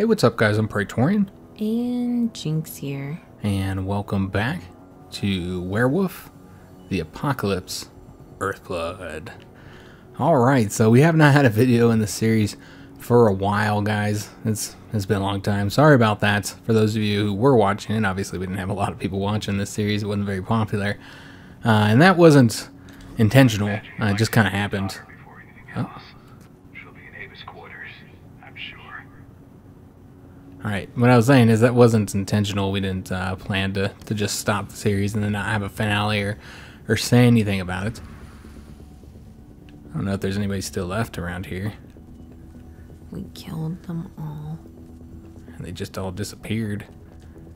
Hey, what's up guys, I'm Praetorian. And Jynx here. And welcome back to Werewolf: The Apocalypse Earthblood. Alright, so we have not had a video in the series for a while, guys. It's been a long time. Sorry about that for those of you who were watching it. Obviously we didn't have a lot of people watching this series. It wasn't very popular. And that wasn't intentional. It just kind of happened. Oh. Alright, what I was saying is that wasn't intentional. We didn't plan to just stop the series and then not have a finale or say anything about it. I don't know if there's anybody still left around here. We killed them all. And they just all disappeared.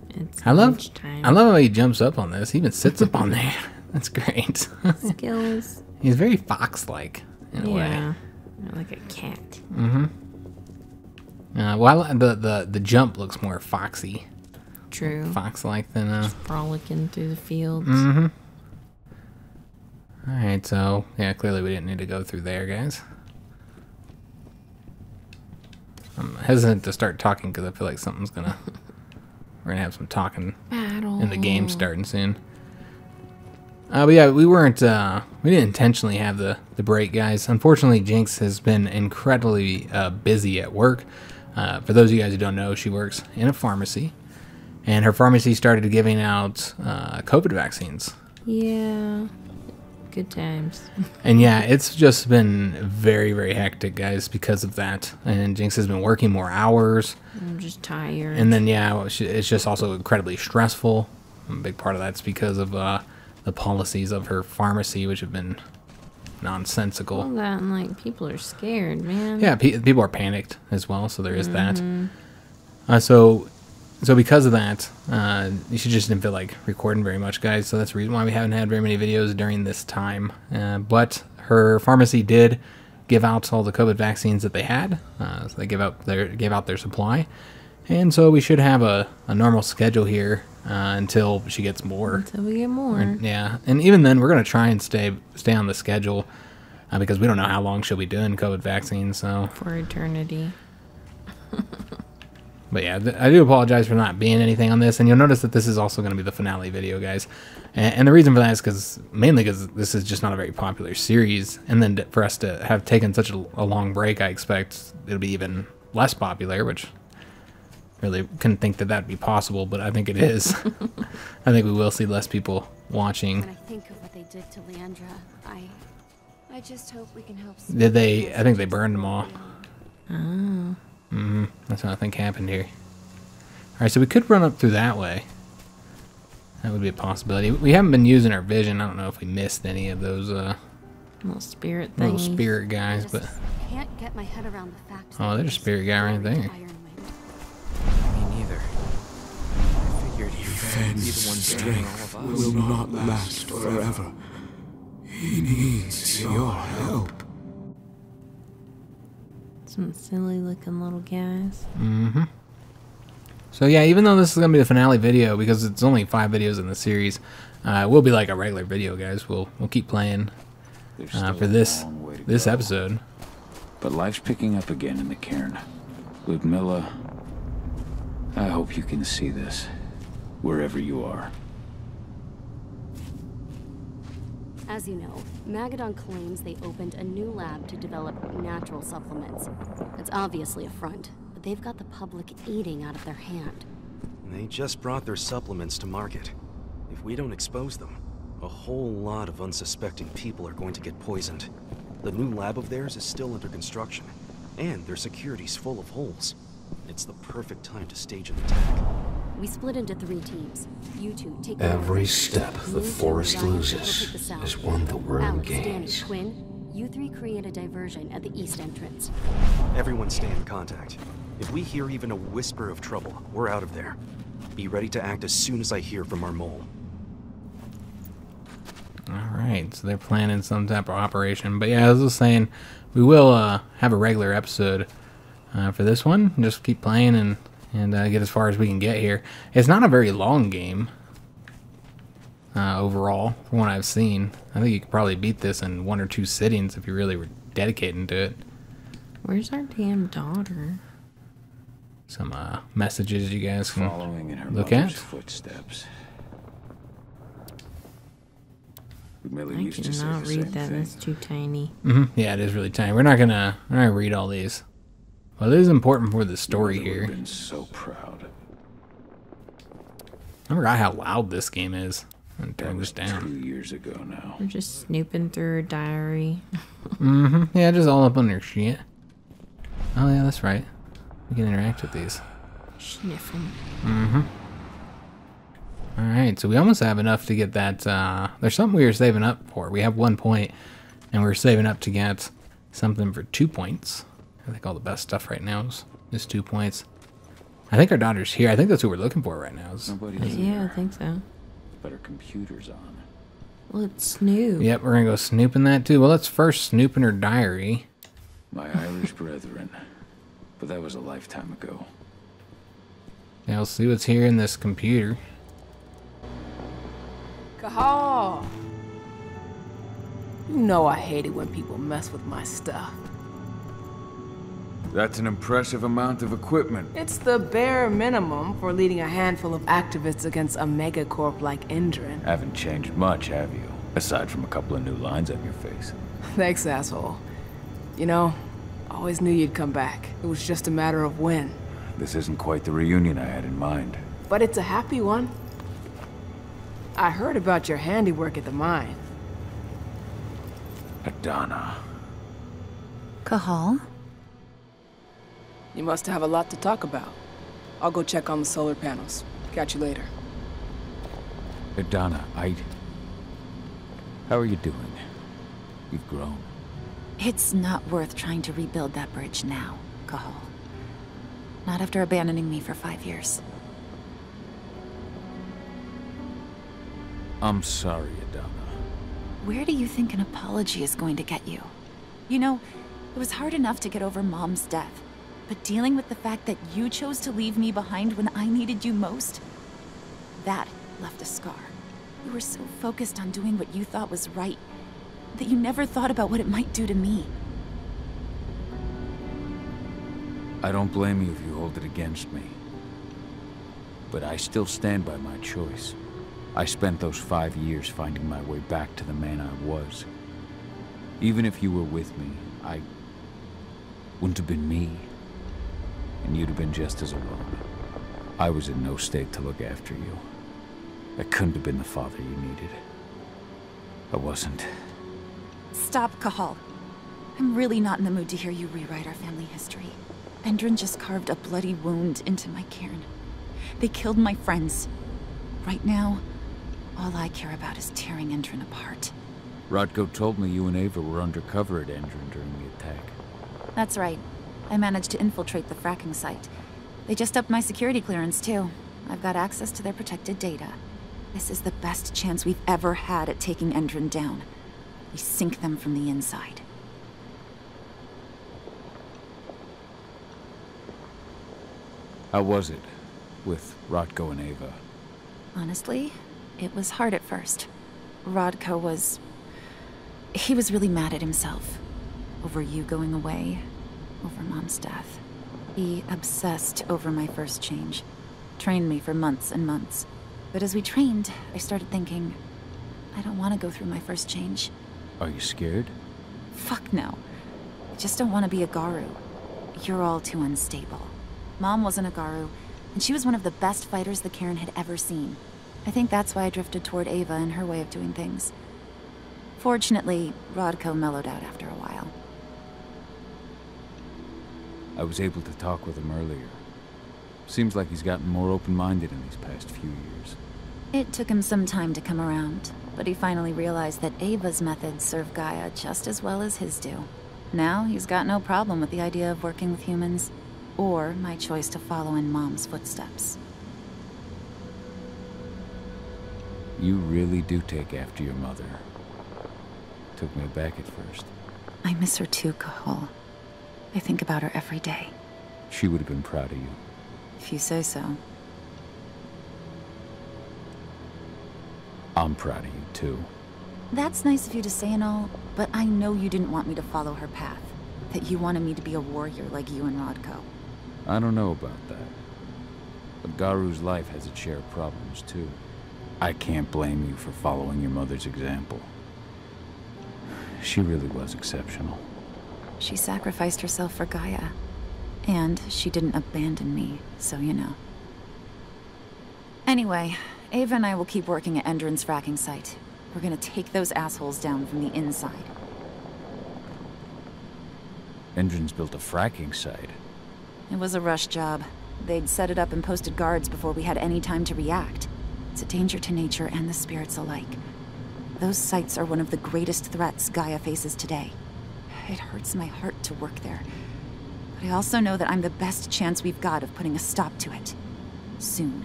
It's lunchtime. I love how he jumps up on this. He even sits up on there. That's great. Skills. He's very fox-like in a way. Yeah, like a cat. Mm-hmm. Well, the jump looks more foxy. True. Fox-like than just frolicking through the fields. Mm-hmm. All right, so yeah, clearly we didn't need to go through there, guys. I'm hesitant to start talking because I feel like something's gonna we're gonna have some talking in the game starting soon. But yeah, we weren't we didn't intentionally have the break, guys. Unfortunately, Jynx has been incredibly busy at work. For those of you guys who don't know, she works in a pharmacy, and her pharmacy started giving out COVID vaccines. Yeah, good times. And yeah, it's just been very, very hectic, guys, because of that. And Jynx has been working more hours. I'm just tired. And then yeah, it's just also incredibly stressful. A big part of that's because of the policies of her pharmacy, which have been nonsensical. All that, and like people are scared, man. Yeah, people are panicked as well, so there is that. So because of that, she just didn't feel like recording very much, guys. So that's the reason why we haven't had very many videos during this time. But her pharmacy did give out all the COVID vaccines that they had. So they gave out their supply, and so we should have a normal schedule here. Until she gets more. Until we get more. Yeah, and even then, we're gonna try and stay on the schedule because we don't know how long she'll be doing COVID vaccines. So for eternity. But yeah, I do apologize for not being anything on this, and you'll notice that this is also gonna be the finale video, guys. And the reason for that is mainly because this is just not a very popular series, and then for us to have taken such a long break, I expect it'll be even less popular, which. Really couldn't think that that'd be possible, but I think it is. I think we will see less people watching. When I think of what they did to Leandra, I just hope we can help. Did they? I think they burned them all. Oh. Mm-hmm. That's what I think happened here. All right, so we could run up through that way. That would be a possibility. We haven't been using our vision. I don't know if we missed any of those little spirit things. Little spirit guys, but I can't get my head around the fact. Oh, there's a spirit guy right there. Strength will not last forever. He needs your help. Some silly looking little guys. Mm-hmm. So yeah, even though this is going to be the finale video, because it's only 5 videos in the series, it will be like a regular video, guys. We'll keep playing for this episode. But life's picking up again in the Cairn. Ludmilla, I hope you can see this. Wherever you are. As you know, Magadon claims they opened a new lab to develop natural supplements. It's obviously a front, but they've got the public eating out of their hand. They just brought their supplements to market. If we don't expose them, a whole lot of unsuspecting people are going to get poisoned. The new lab of theirs is still under construction, and their security's full of holes. It's the perfect time to stage an attack. We split into 3 teams. You two take every step the forest loses is one the world gains. Quinn, you 3 create a diversion at the east entrance. Everyone stay in contact. If we hear even a whisper of trouble, we're out of there. Be ready to act as soon as I hear from our mole. Alright, so they're planning some type of operation. But yeah, as I was saying, we will have a regular episode for this one. Just keep playing and get as far as we can get here. It's not a very long game overall, from what I've seen. I think you could probably beat this in 1 or 2 sittings if you really were dedicating to it. Where's our damn daughter? some messages you guys can look at. Footsteps. I cannot read that. That's too tiny. Mm-hmm. Yeah, it is really tiny. We're not gonna read all these. Well, it is important for the story here. Been so proud. I forgot how loud this game is. I'm gonna turn this down. 2 years ago now. We're just snooping through her diary. Mm-hmm. Yeah, just all up on her shit. Oh yeah, that's right. We can interact with these. Sniffing. Mm-hmm. All right, so we almost have enough to get that. There's something we were saving up for. We have 1 point, and we're saving up to get something for 2 points. I think all the best stuff right now is 2 points. I think our daughter's here. I think that's what we're looking for right now. Yeah, I think so. But our computer's on. Let's snoop. Yep, we're going to go snoop in that, too. Well, let's first snoop in her diary. My Irish brethren. But that was a lifetime ago. Now, let's see what's here in this computer. Cahal! You know I hate it when people mess with my stuff. That's an impressive amount of equipment. It's the bare minimum for leading a handful of activists against a megacorp like Endron. Haven't changed much, have you? Aside from a couple of new lines on your face. Thanks, asshole. You know, I always knew you'd come back. It was just a matter of when. This isn't quite the reunion I had in mind. But it's a happy one. I heard about your handiwork at the mine. Adana. Cahal? You must have a lot to talk about. I'll go check on the solar panels. Catch you later. Adana, how are you doing? You've grown. It's not worth trying to rebuild that bridge now, Cahal. Not after abandoning me for 5 years. I'm sorry, Adana. Where do you think an apology is going to get you? You know, it was hard enough to get over Mom's death. But dealing with the fact that you chose to leave me behind when I needed you most, that left a scar. You were so focused on doing what you thought was right, that you never thought about what it might do to me. I don't blame you if you hold it against me. But I still stand by my choice. I spent those 5 years finding my way back to the man I was. Even if you were with me, I wouldn't have been me. And you'd have been just as alone. I was in no state to look after you. I couldn't have been the father you needed. I wasn't. Stop, Cahal. I'm really not in the mood to hear you rewrite our family history. Endron just carved a bloody wound into my cairn. They killed my friends. Right now, all I care about is tearing Endron apart. Rodko told me you and Ava were undercover at Endron during the attack. That's right. I managed to infiltrate the fracking site. They just upped my security clearance, too. I've got access to their protected data. This is the best chance we've ever had at taking Endron down. We sink them from the inside. How was it with Rodko and Ava? Honestly, it was hard at first. Rodko was... he was really mad at himself. Over you going away. Over Mom's death. He obsessed over my first change. Trained me for months and months. But as we trained, I started thinking, I don't want to go through my first change. Are you scared? Fuck no. I just don't want to be a Garu. You're all too unstable. Mom wasn't a Garu, and she was one of the best fighters the Cairn had ever seen. I think that's why I drifted toward Ava and her way of doing things. Fortunately, Rodko mellowed out after a while. I was able to talk with him earlier. Seems like he's gotten more open-minded in these past few years. It took him some time to come around, but he finally realized that Ava's methods serve Gaia just as well as his do. Now he's got no problem with the idea of working with humans, or my choice to follow in Mom's footsteps. You really do take after your mother. Took me aback at first. I miss her too, Cahal. I think about her every day. She would have been proud of you. If you say so. I'm proud of you, too. That's nice of you to say and all, but I know you didn't want me to follow her path. That you wanted me to be a warrior like you and Rodko. I don't know about that. But Garu's life has its share of problems, too. I can't blame you for following your mother's example. She really was exceptional. She sacrificed herself for Gaia. And she didn't abandon me, so you know. Anyway, Ava and I will keep working at Endron's fracking site. We're gonna take those assholes down from the inside. Endron's built a fracking site. It was a rush job. They'd set it up and posted guards before we had any time to react. It's a danger to nature and the spirits alike. Those sites are one of the greatest threats Gaia faces today. It hurts my heart to work there. But I also know that I'm the best chance we've got of putting a stop to it. Soon.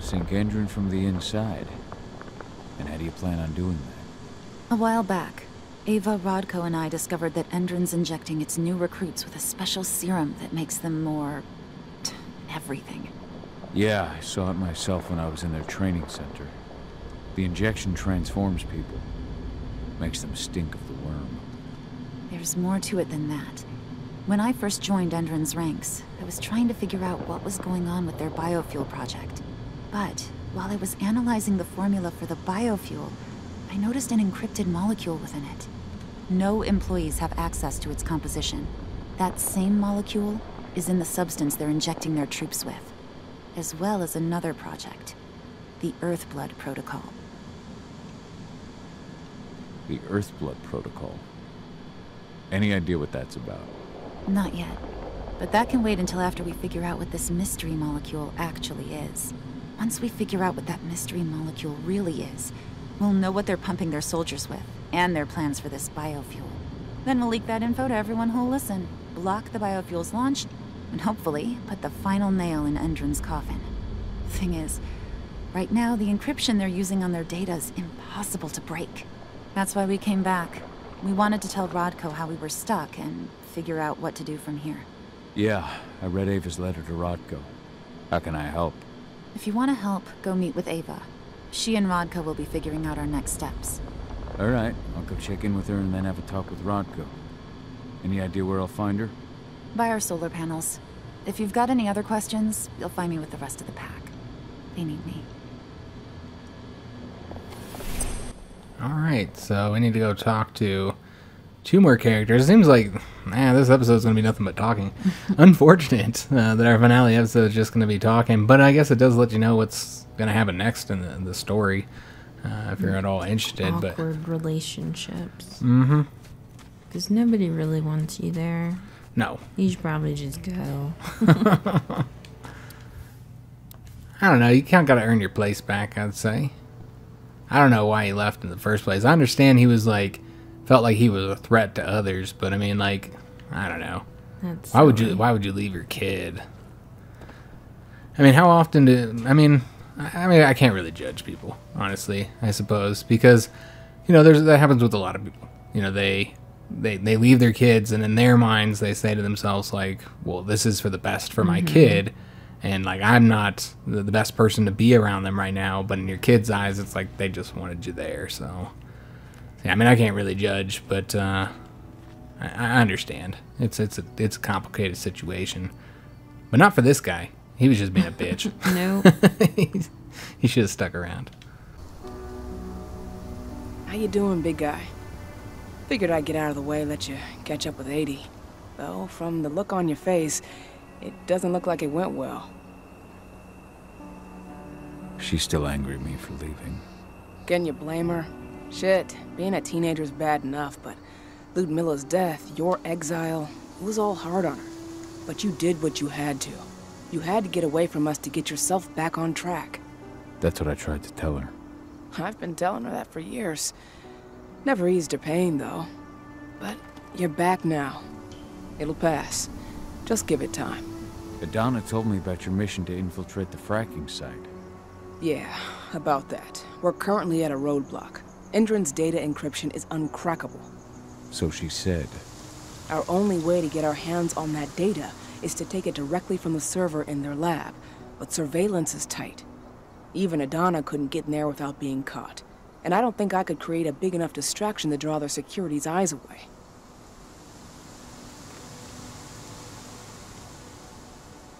Sink Endron from the inside. And how do you plan on doing that? A while back, Ava, Rodko, and I discovered that Endron's injecting its new recruits with a special serum that makes them more... everything. Yeah, I saw it myself when I was in their training center. The injection transforms people. Makes them stink of the worm. There's more to it than that. When I first joined Endron's ranks, I was trying to figure out what was going on with their biofuel project. But while I was analyzing the formula for the biofuel, I noticed an encrypted molecule within it. No employees have access to its composition. That same molecule is in the substance they're injecting their troops with, as well as another project, the Earthblood Protocol. The Earthblood Protocol. Any idea what that's about? Not yet, but that can wait until after we figure out what this mystery molecule actually is. Once we figure out what that mystery molecule really is, we'll know what they're pumping their soldiers with, and their plans for this biofuel. Then we'll leak that info to everyone who'll listen, block the biofuel's launch, and hopefully put the final nail in Endron's coffin. Thing is, right now the encryption they're using on their data is impossible to break. That's why we came back. We wanted to tell Rodko how we were stuck and figure out what to do from here. Yeah, I read Ava's letter to Rodko. How can I help? If you want to help, go meet with Ava. She and Rodko will be figuring out our next steps. All right, I'll go check in with her and then have a talk with Rodko. Any idea where I'll find her? By our solar panels. If you've got any other questions, you'll find me with the rest of the pack. They need me. All right, so we need to go talk to two more characters. It seems like, man, this episode's going to be nothing but talking. Unfortunate that our finale episode is just going to be talking, but I guess it does let you know what's going to happen next in the story, if you're at all interested. Awkward relationships. Mm-hmm. Because nobody really wants you there. No. You should probably just go. I don't know. You kind of got to earn your place back, I'd say. I don't know why he left in the first place. I understand he was like... felt like he was a threat to others, but I mean, like, I don't know. That's why silly. Why would you leave your kid? I mean, how often do I mean I can't really judge people, honestly, I suppose, because you know, that happens with a lot of people. You know, they leave their kids, and in their minds they say to themselves like, well, this is for the best for my kid, and like, I'm not the best person to be around them right now, but in your kid's eyes it's like they just wanted you there, so yeah, I mean, I can't really judge, but I understand. It's a complicated situation, but not for this guy. He was just being a bitch. No, he should have stuck around. How you doing, big guy? Figured I'd get out of the way, let you catch up with 80. Though from the look on your face, it doesn't look like it went well. She's still angry at me for leaving. Can you blame her? Shit, being a teenager's bad enough, but Ludmilla's death, your exile, it was all hard on her. But you did what you had to. You had to get away from us to get yourself back on track. That's what I tried to tell her. I've been telling her that for years. Never eased her pain, though. But you're back now. It'll pass. Just give it time. Adana told me about your mission to infiltrate the fracking site. Yeah, about that. We're currently at a roadblock. Endron's data encryption is uncrackable. So she said. Our only way to get our hands on that data is to take it directly from the server in their lab, but surveillance is tight. Even Adana couldn't get in there without being caught, and I don't think I could create a big enough distraction to draw their security's eyes away.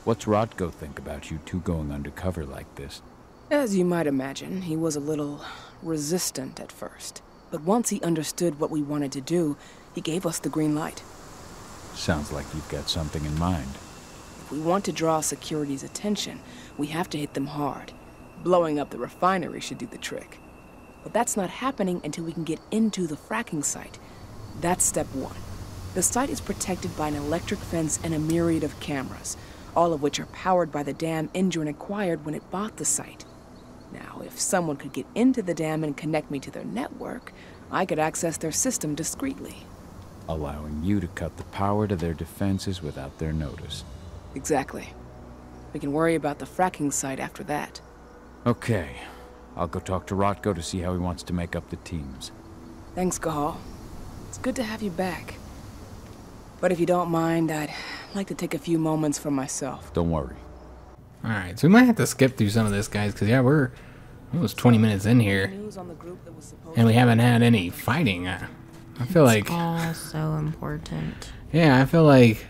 What's Rodko think about you two going undercover like this? As you might imagine, he was a little resistant at first. But once he understood what we wanted to do, he gave us the green light. Sounds like you've got something in mind. If we want to draw security's attention, we have to hit them hard. Blowing up the refinery should do the trick. But that's not happening until we can get into the fracking site. That's step one. The site is protected by an electric fence and a myriad of cameras, all of which are powered by the dam Endron acquired when it bought the site. Now, if someone could get into the dam and connect me to their network, I could access their system discreetly. Allowing you to cut the power to their defenses without their notice. Exactly. We can worry about the fracking site after that. Okay. I'll go talk to Rodko to see how he wants to make up the teams. Thanks, Cahal. It's good to have you back. But if you don't mind, I'd like to take a few moments for myself. Don't worry. Alright, so we might have to skip through some of this, guys, because, yeah, we're almost 20 minutes in here, and we haven't had any fighting. I feel like... It's all so important. Yeah, I feel like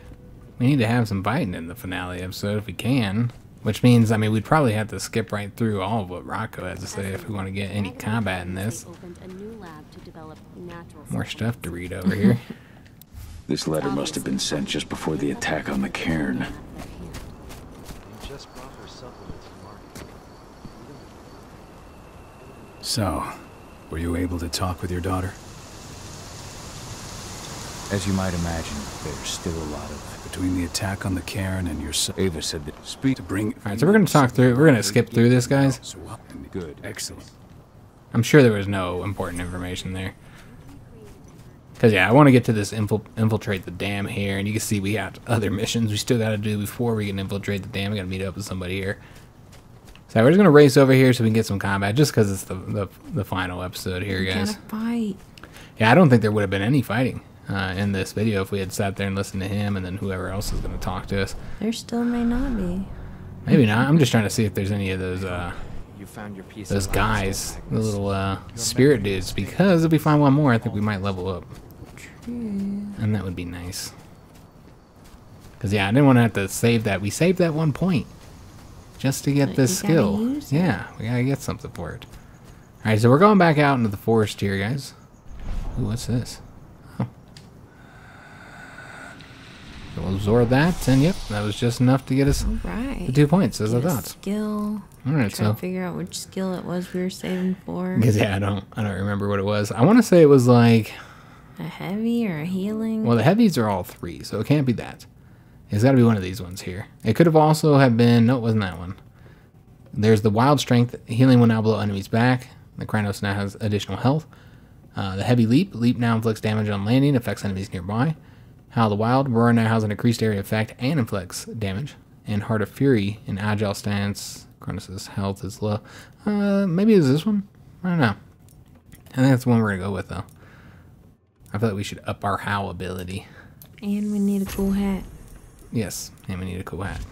we need to have some fighting in the finale episode if we can. Which means, I mean, we'd probably have to skip right through all of what Rodko has to say if we want to get any combat in this. More stuff to read over here. This letter must have been sent just before the attack on the Cairn. So, were you able to talk with your daughter? As you might imagine, there's still a lot of... Between the attack on the Cairn and your son, Ava said that speak to bring... Alright, so we're gonna talk through... We're gonna skip through this, guys. Good. Excellent. I'm sure there was no important information there. Because, yeah, I want to get to this infiltrate the dam here, and you can see we have other missions we still got to do before we can infiltrate the dam. We got to meet up with somebody here. So we're just going to race over here so we can get some combat, just because it's the final episode here, guys. Fight. Yeah, I don't think there would have been any fighting in this video if we had sat there and listened to him and then whoever else is going to talk to us. There still may not be. Maybe not. I'm just trying to see if there's any of those... You found your piece those guys, the little spirit dudes, because if we find one more, I think we might level up. True. And that would be nice. Because, yeah, I didn't want to have to save that. We saved that one point just to get this skill. Yeah, we got to get something for it. All right, so we're going back out into the forest here, guys. Ooh, what's this? Huh. So we'll absorb that, and yep, that was just enough to get us the 2 points, as I thought. Skill. All right, so trying to figure out which skill it was we were saving for. Because yeah, I don't remember what it was. I want to say it was like a heavy or a healing. Well, the heavies are all three, so it can't be that. It's got to be one of these ones here. It could have also have been. No, it wasn't that one. There's the wild strength healing will now blow enemies back. The Krynos now has additional health. The heavy leap now inflicts damage on landing, affects enemies nearby. Howl the wild roar now has an increased area effect and inflicts damage. And heart of fury in agile stance. Krynos' health is low. Maybe it was this one. I don't know. I think that's the one we're gonna go with though. I feel like we should up our howl ability. And we need a cool hat. Yes, and we need a cool hat.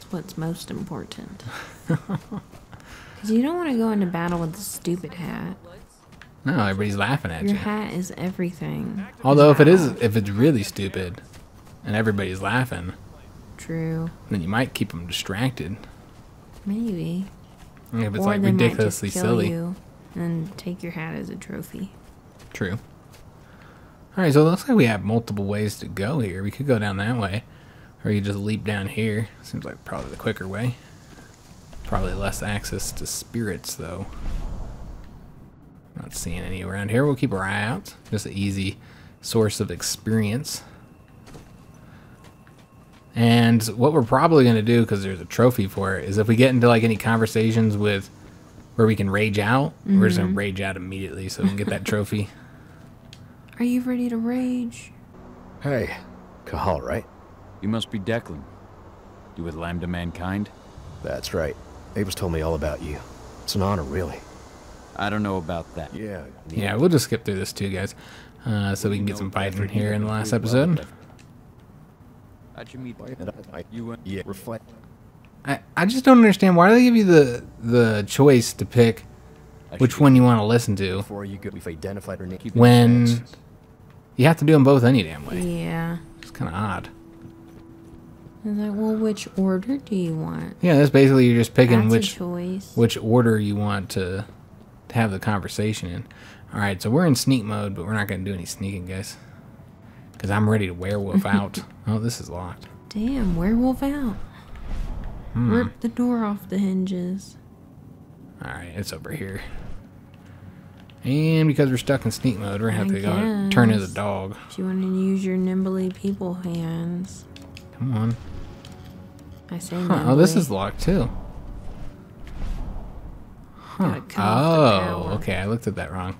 That's what's most important. Because you don't want to go into battle with a stupid hat. No, everybody's laughing at you. Your hat is everything. Although if it's really stupid, and everybody's laughing. True. Then you might keep them distracted. Maybe. Yeah, if it's like ridiculously silly. You and take your hat as a trophy. True. Alright, so it looks like we have multiple ways to go here. We could go down that way. Or you just leap down here. Seems like probably the quicker way. Probably less access to spirits though. Not seeing any around here. We'll keep our eye out. Just an easy source of experience. And what we're probably going to do, because there's a trophy for it, is if we get into like any conversations with where we can rage out, we're just going to rage out immediately so we can get that trophy. Are you ready to rage? Hey, Cahal, right? You must be Declan. You with Lambda Mankind? That's right. Ava's told me all about you. It's an honor, really. I don't know about that. Yeah, we'll just skip through this too, guys, so we can get some fighting here in the last episode. I just don't understand why do they give you the choice to pick which one you want to listen to when you have to do them both any damn way. Yeah, it's kind of odd. It's like, well, which order do you want? Yeah, that's basically you're just picking which order you want to have the conversation in. All right, so we're in sneak mode, but we're not going to do any sneaking, guys. Because I'm ready to werewolf out. Oh, this is locked. Damn, werewolf out. Hmm. Rip the door off the hinges. All right, it's over here. And because we're stuck in sneak mode, we're going to have to go turn as a dog. If you want to use your nimbly people hands. Come on. I say nimbly. Oh, this is locked, too. Huh. Oh, okay, I looked at that wrong.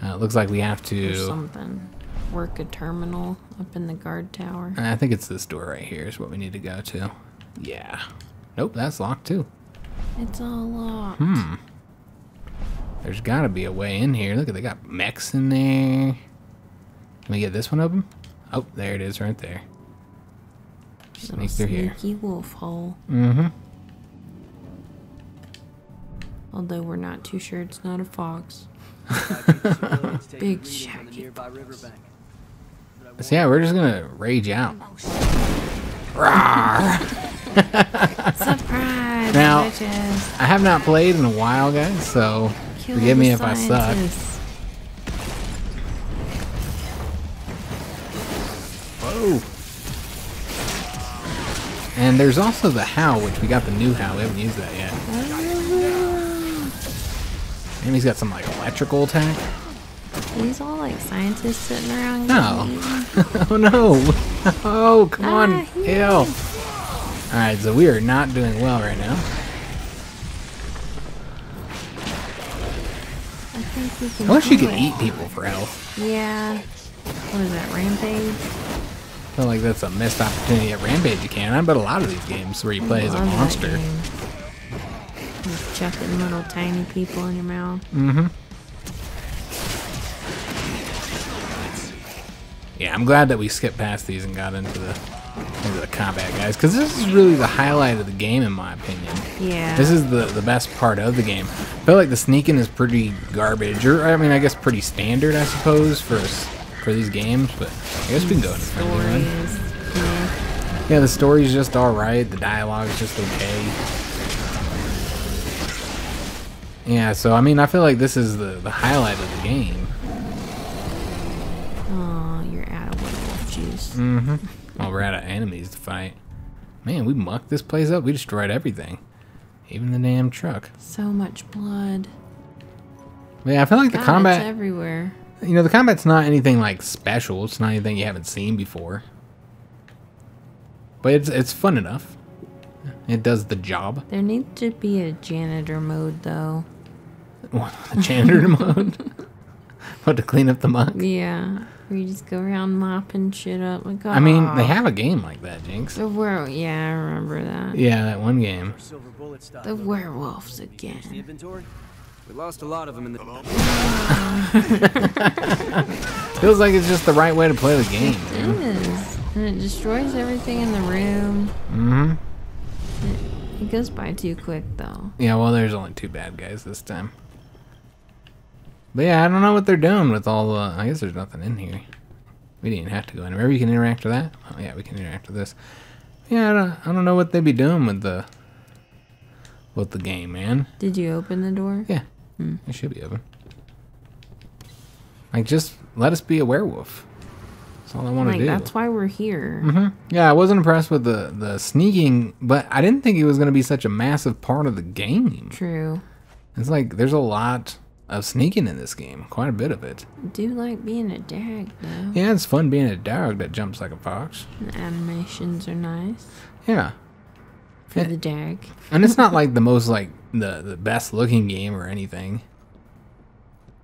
It looks like we have to... do something. Work a terminal up in the guard tower. I think it's this door right here is what we need to go to. Yeah. Nope, that's locked, too. It's all locked. Hmm. There's got to be a way in here. Look, they got mechs in there. Can we get this one open? Oh, there it is right there. Sneak through here. Sneaky wolf hole. Mm-hmm. Although we're not too sure it's not a fox. Big shaggy fox. So yeah, we're just going to rage out. Surprise! Now, I have not played in a while, guys, so forgive me if I suck. Whoa! And there's also the howl, which we got the new howl. We haven't used that yet. And he's got some like electrical attack. Are these all like scientists sitting around? No. Oh no! Oh come on! Hell! Alright, so we are not doing well right now. I think we can Unless you can eat people for health. Yeah. What is that, Rampage? I feel like that's a missed opportunity at Rampage you can. I bet a lot of these games where you play as a monster. Just chucking little tiny people in your mouth. Mm-hmm. Yeah, I'm glad that we skipped past these and got into the combat, guys, because this is really the highlight of the game, in my opinion. Yeah. This is the best part of the game. I feel like the sneaking is pretty garbage, or I mean, I guess pretty standard, I suppose, for these games. But I guess we can go into friendly run. Yeah. Yeah, the story's just all right. The dialogue's just okay. Yeah. So I mean, I feel like this is the highlight of the game. Oh, you're out of werewolf juice. Mm-hmm. Well, we're out of enemies to fight. Man, we mucked this place up. We destroyed everything. Even the damn truck. So much blood. Yeah, I feel like the combat... it's everywhere. You know, the combat's not anything, like, special. It's not anything you haven't seen before. But it's fun enough. It does the job. There needs to be a janitor mode, though. What, a janitor mode? What, to clean up the muck? Yeah. Where you just go around mopping shit up. Like, oh. I mean, they have a game like that, Jynx. The werewolf. Yeah, I remember that. Yeah, that one game. The werewolves again. We lost a lot of them in the. Feels like it's just the right way to play the game. It is, and it destroys everything in the room. Mm-hmm. It goes by too quick, though. Yeah, well, there's only two bad guys this time. But yeah, I don't know what they're doing with all the... I guess there's nothing in here. We didn't have to go in. Remember, you can interact with that? Oh, yeah, we can interact with this. Yeah, I don't know what they'd be doing with the game, man. Did you open the door? Yeah. Hmm. It should be open. Like, just let us be a werewolf. That's all I want to do. That's why we're here. Mm-hmm. Yeah, I wasn't impressed with the sneaking, but I didn't think it was going to be such a massive part of the game. True. It's like, there's a lot... of sneaking in this game, quite a bit of it. I do like being a dog, though. Yeah, it's fun being a dog that jumps like a fox. And the animations are nice. Yeah. For the dog. And it's not like the most, like, the best looking game or anything.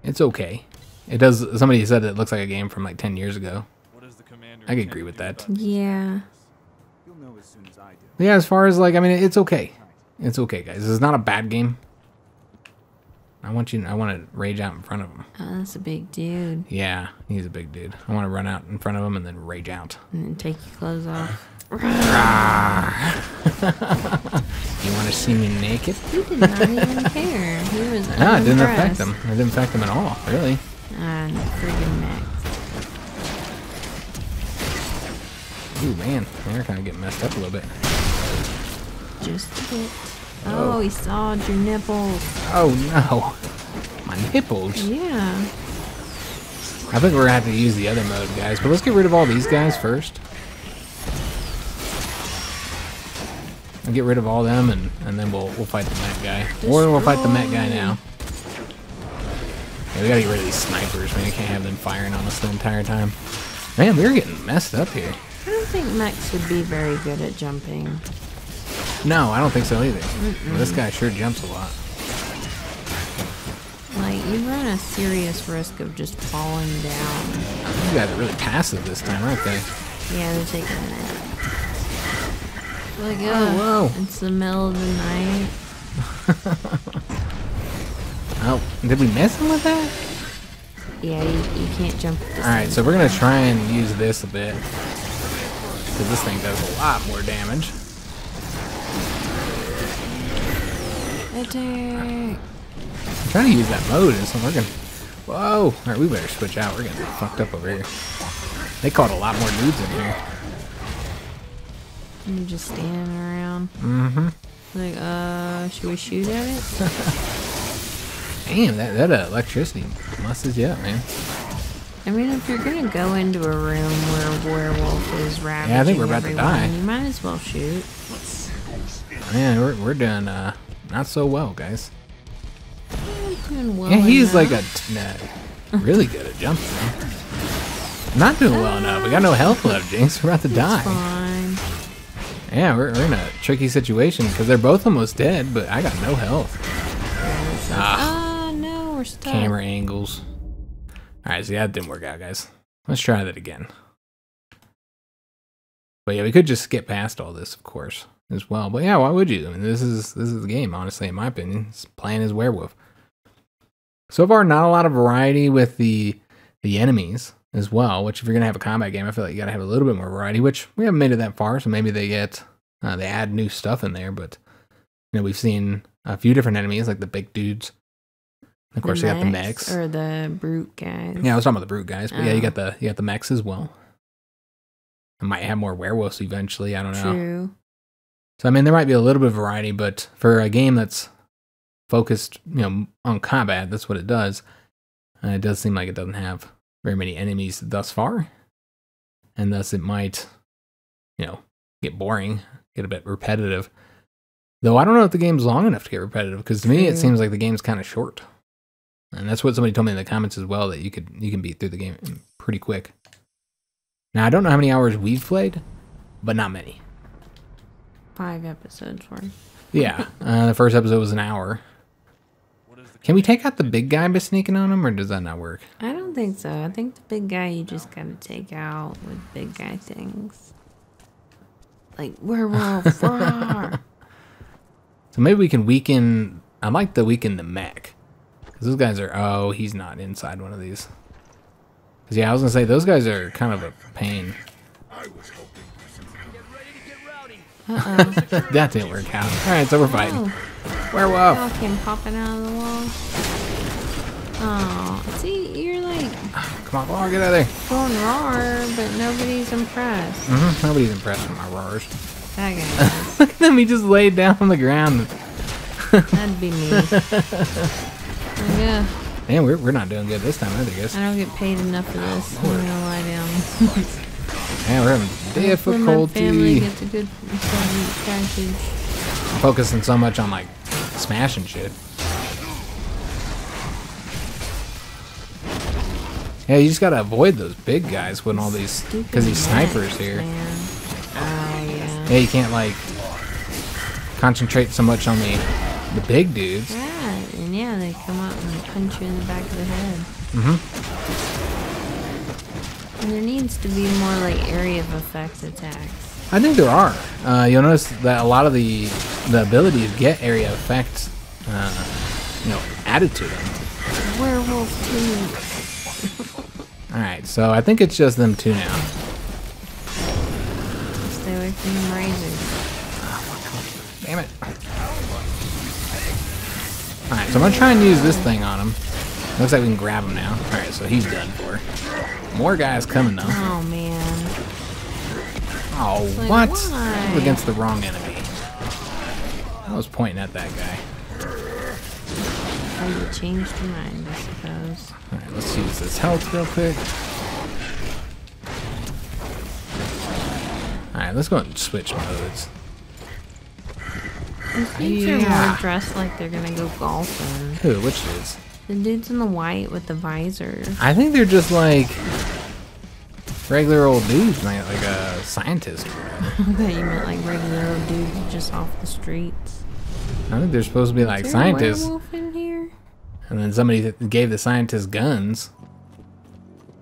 It's okay. It does, somebody said it looks like a game from like 10 years ago. What does the commander I could agree with that. Yeah. You'll know as soon as I do. Yeah, as far as like, I mean, it's okay. It's okay, guys. It's not a bad game. I want to rage out in front of him. Oh, that's a big dude. Yeah, he's a big dude. I want to run out in front of him and then rage out. And then take your clothes off. You want to see me naked? He did not even care. He was unimpressed. No, it didn't affect him. It didn't affect him at all, really. Ah, freaking next. Ooh, man. They're kind of getting messed up a little bit. Just a bit. Oh, he sawed your nipples. Oh, no. My nipples? Yeah. I think we're going to have to use the other mode, guys. But let's get rid of all these guys first. I'll get rid of all them, and then we'll fight the Met guy. Or we'll fight the Met guy now. Yeah, we gotta get rid of these snipers, man. We can't have them firing on us the entire time. Man, we're getting messed up here. I don't think mechs would be very good at jumping. No, I don't think so either. Well, this guy sure jumps a lot. Like, you run a serious risk of just falling down. You guys are really passive this time, aren't they? Yeah, they're taking a nap. Like, oh, whoa. It's the middle of the night. Oh, did we miss him with that? Yeah, you can't jump. Alright, so we're going to try and use this a bit. Because this thing does a lot more damage. Attack. I'm trying to use that mode and it's not working. Whoa. Alright, we better switch out. We're getting fucked up over here. They caught a lot more dudes in here. You're just standing around. Mm-hmm. Like, should we shoot at it? Damn, that electricity messes you up, man. I mean, if you're gonna go into a room where a werewolf is ravaging, yeah, I think we're about to die. You might as well shoot. Man, we're doing not so well, guys. I'm doing well. Yeah, he's like a really good at jumping. Not doing well enough. We got no health left, Jynx. We're about to die. Fine. Yeah, we're in a tricky situation because they're both almost dead, but I got no health. No, we're stuck. Camera angles. Alright, so yeah, that didn't work out, guys. Let's try that again. But yeah, we could just skip past all this, of course, as well. But yeah, why would you? I mean, this is the game, honestly, in my opinion. It's playing as werewolf. So far, not a lot of variety with the enemies as well, which if you're gonna have a combat game, I feel like you gotta have a little bit more variety, which we haven't made it that far, so maybe they get they add new stuff in there, but you know, we've seen a few different enemies, like the big dudes. Of course, you got the mechs. Or the brute guys. Yeah, I was talking about the brute guys, but yeah, you got the mechs as well. I might have more werewolves eventually, I don't know. True. So I mean, there might be a little bit of variety, but for a game that's focused, you know, on combat, that's what it does. And it does seem like it doesn't have very many enemies thus far, and thus it might, you know, get boring, get a bit repetitive. Though I don't know if the game's long enough to get repetitive, because to me it seems like the game's kind of short. And that's what somebody told me in the comments as well, that you can beat through the game pretty quick. Now I don't know how many hours we've played, but not many. 5 episodes worth. Yeah, the first episode was an hour. Can we take out the big guy by sneaking on him, or does that not work? I don't think so. I think the big guy you just gotta take out with big guy things. Like, werewolf. So maybe we can weaken... I like to weaken the mech. Because those guys are... Oh, he's not inside one of these. Because, yeah, I was gonna say, those guys are kind of a pain. Uh-oh. That didn't work out. Alright, so we're fighting. Werewolf. Oh, him popping out of the wall. Oh, see, you're like... Come on, get out of there. Going roar, but nobody's impressed. Mm-hmm. Nobody's impressed with my roars. That guy. Look at him, he just laid down on the ground. That'd be me. Yeah. Man, we're not doing good this time either, guys. I don't get paid enough for this. I'm gonna lie down. Man, we're having difficulty. My family gets a good package. I'm focusing so much on, like, smashing shit. Yeah, you just gotta avoid those big guys when all these, because these snipers here. Yeah, you can't like concentrate so much on the big dudes. Yeah, and yeah, they come up and punch you in the back of the head. Mm-hmm. And there needs to be more like area of effect attacks. I think there are. You'll notice that a lot of the abilities get area effects, you know, added to them. Werewolf 2. Alright, so I think it's just them two now. Stay away from them razors. Oh, damn it. Alright, so I'm going to try and use this thing on him. Looks like we can grab him now. Alright, so he's done for. More guys coming though. Oh, man. Oh, like, what? Why? Against the wrong enemy. I was pointing at that guy. Oh, you changed your mind, I suppose. Alright, let's use this health real quick. Alright, let's go ahead and switch modes. These dudes are more dressed like they're gonna go golfing. Who? Which dudes? The dudes in the white with the visor. I think they're just like regular old dudes, like a scientist. I thought you meant like regular old dudes just off the streets. I think they're supposed to be like scientists. Is there a werewolf in here? And then somebody gave the scientists guns.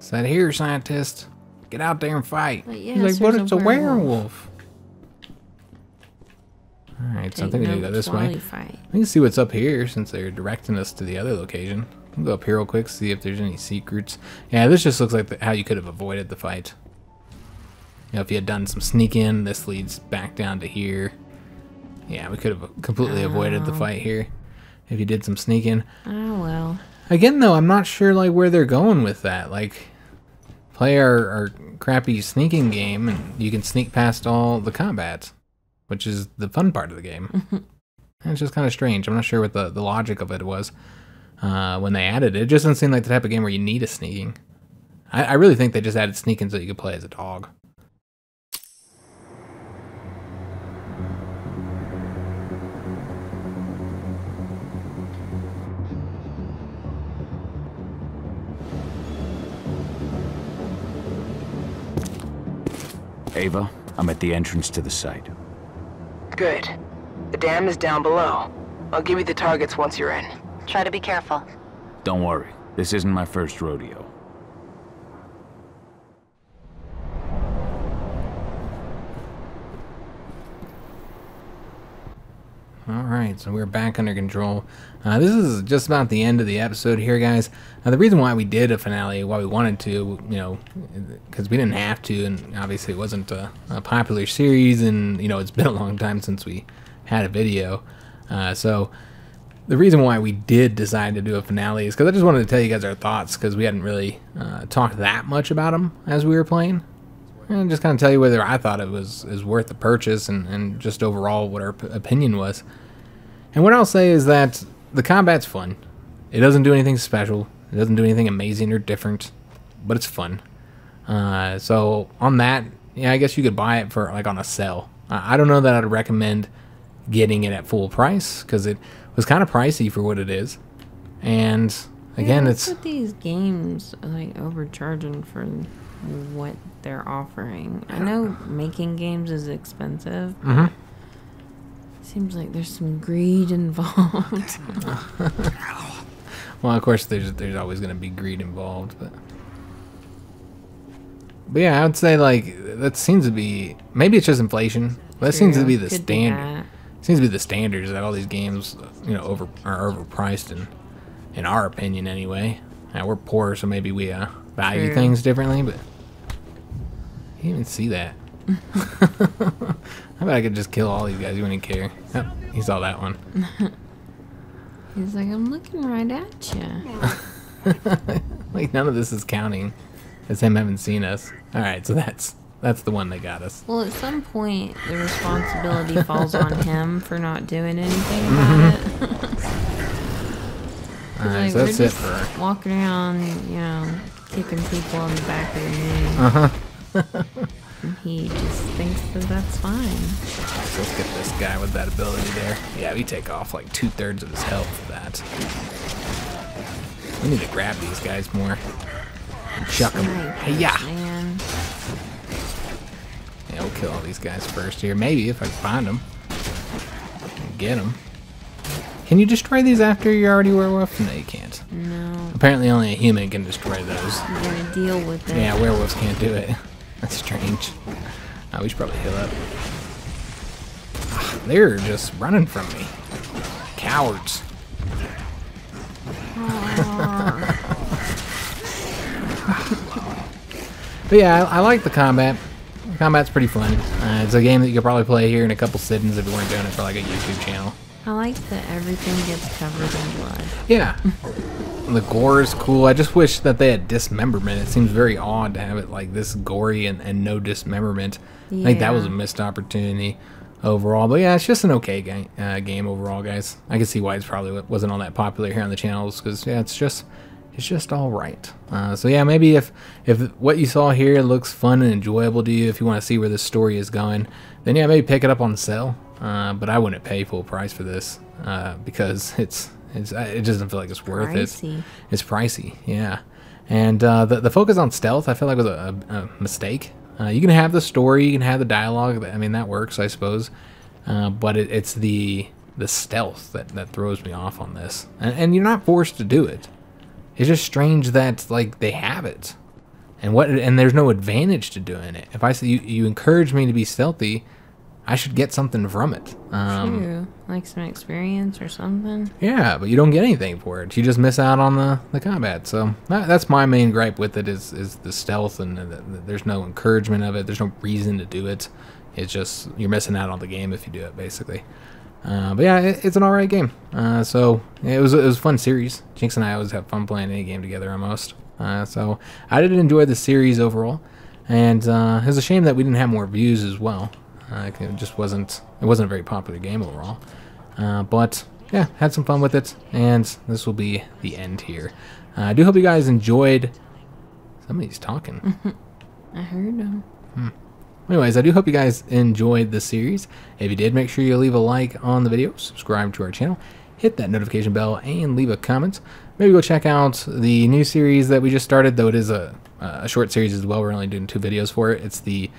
Said, "Here, scientist, get out there and fight." Yeah, like, what? It's a werewolf. Alright, so I think we need to go this way. We can see what's up here since they're directing us to the other location. We'll go up here real quick, see if there's any secrets. Yeah, this just looks like how you could have avoided the fight. You know, if you had done some sneak in, this leads back down to here. Yeah, we could have completely avoided the fight here if you did some sneak in. Oh, well. Again, though, I'm not sure like where they're going with that. Like, play our crappy sneaking game and you can sneak past all the combats, which is the fun part of the game. It's just kind of strange. I'm not sure what the logic of it was when they added it. It just doesn't seem like the type of game where you need a sneaking. I really think they just added sneaking so you could play as a dog. Ava, I'm at the entrance to the site. Good. The dam is down below. I'll give you the targets once you're in. Try to be careful. Don't worry. This isn't my first rodeo. Alright, so we're back under control. This is just about the end of the episode here, guys. The reason why we did a finale, why we wanted to, you know, because we didn't have to, and obviously it wasn't a popular series, and, you know, it's been a long time since we had a video. So the reason why we did decide to do a finale is because I just wanted to tell you guys our thoughts, because we hadn't really talked that much about them as we were playing. And just kind of tell you whether I thought it was worth the purchase and just overall what our opinion was. And what I'll say is that the combat's fun. It doesn't do anything special. It doesn't do anything amazing or different, but it's fun. So on that, yeah, I guess you could buy it for like on a sale. I don't know that I'd recommend getting it at full price because it was kind of pricey for what it is. And again, yeah, it's these games like overcharging for what they're offering. I know making games is expensive. But seems like there's some greed involved. Well, of course, there's always going to be greed involved, but yeah, I would say like that seems to be maybe it's just inflation. But that seems to be the standard. Seems to be the standards that all these games, you know, are overpriced in our opinion anyway. Now, we're poor, so maybe we value things differently, but. I didn't even see that. I bet I could just kill all these guys. You wouldn't care. Oh, he saw that one. He's like, I'm looking right at you. Like, none of this is counting. It's him having seen us. All right, so that's the one that got us. Well, at some point, the responsibility falls on him for not doing anything about it. All right, like, so that's it for her. Walking around, you know, kicking people on the back of the knee. He just thinks that that's fine. Alright, so let's get this guy with that ability there. Yeah, we take off like 2/3 of his health for that. We need to grab these guys more. And chuck them. Hey, yeah, we'll kill all these guys first here. Maybe if I can find them. And get them. Can you destroy these after you're already werewolf? No, you can't. No. Apparently only a human can destroy those. You're gonna deal with it. Yeah, werewolves can't do it. That's strange. We should probably heal up. They're just running from me. Cowards. But yeah, I like the combat. The combat's pretty fun. It's a game that you could probably play here in a couple sittings if you weren't doing it for like a YouTube channel. I like that everything gets covered in blood. Yeah. The gore is cool. I just wish that they had dismemberment. It seems very odd to have it like this gory and no dismemberment. Yeah. I think that was a missed opportunity overall. But yeah, it's just an okay game overall, guys. I can see why it's probably wasn't all that popular here on the channels, because yeah, it's just all right. So yeah, maybe if what you saw here looks fun and enjoyable to you, if you want to see where this story is going, then yeah, maybe pick it up on sale. But I wouldn't pay full price for this because it doesn't feel like it's worth it. It's pricey, yeah. And the focus on stealth, I feel like was a mistake. You can have the story, you can have the dialogue. I mean, that works, I suppose. But it's the stealth that throws me off on this. And you're not forced to do it. It's just strange that like they have it, and there's no advantage to doing it. If I say you encourage me to be stealthy, I should get something from it. True. Like some experience or something. Yeah, but you don't get anything for it. You just miss out on the combat. So that's my main gripe with it is the stealth, and there's no encouragement of it. There's no reason to do it. It's just you're missing out on the game if you do it, basically. But yeah, it's an alright game. So it was a fun series. Jynx and I always have fun playing any game together almost. So I did enjoy the series overall, and it was a shame that we didn't have more views as well. It just wasn't a very popular game overall, but yeah, had some fun with it, and this will be the end here. I do hope you guys enjoyed. Somebody's talking. I heard him. Anyways, I do hope you guys enjoyed the series. If you did, make sure you leave a like on the video, subscribe to our channel, hit that notification bell, and leave a comment. Maybe go check out the new series that we just started, though it is a short series as well. We're only doing 2 videos for it. It's the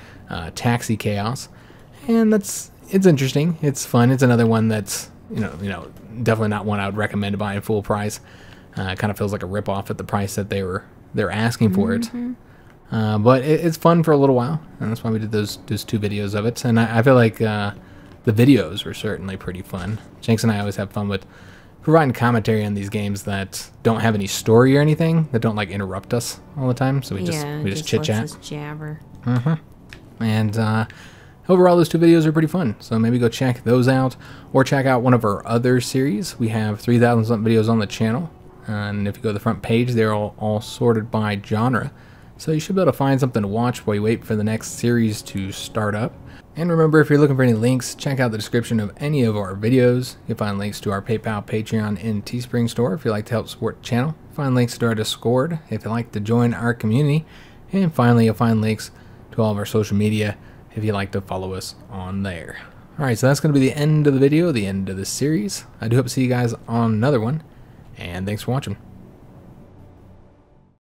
Taxi Chaos. And it's interesting. It's fun. It's another one that's you know definitely not one I would recommend buying full price. It kind of feels like a rip off at the price that they're asking for it. But it's fun for a little while, and that's why we did those 2 videos of it. And I feel like the videos were certainly pretty fun. Jynx and I always have fun with providing commentary on these games that don't have any story or anything, that don't like interrupt us all the time. So we just chit chat. Lets us jabber. And overall, those 2 videos are pretty fun, so maybe go check those out, or check out one of our other series. We have 3,000-something videos on the channel, and if you go to the front page, they're all sorted by genre. So you should be able to find something to watch while you wait for the next series to start up. And remember, if you're looking for any links, check out the description of any of our videos. You'll find links to our PayPal, Patreon, and Teespring store if you'd like to help support the channel. Find links to our Discord if you'd like to join our community. And finally, you'll find links to all of our social media if you'd like to follow us on there. Alright, so that's going to be the end of the video, the end of the series. I do hope to see you guys on another one, and thanks for watching.